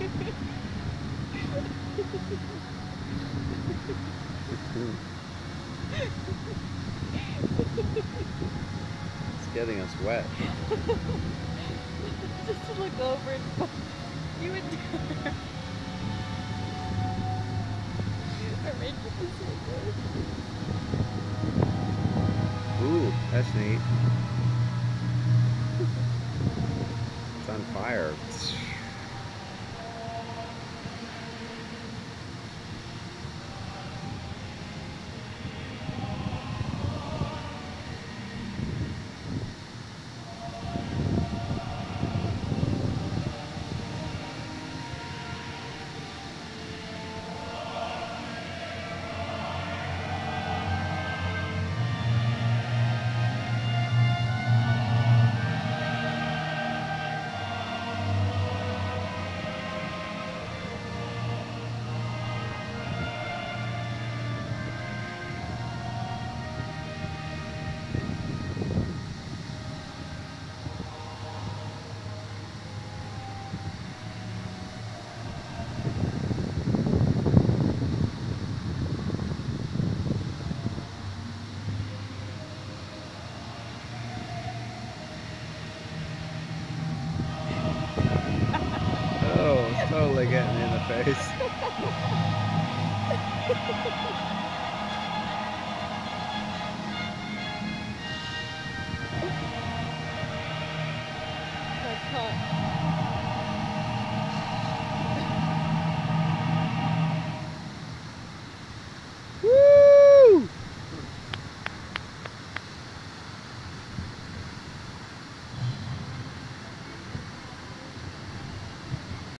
It's getting us wet. Just to look over and you and her. Ooh, that's neat. It's on fire. Getting in the face.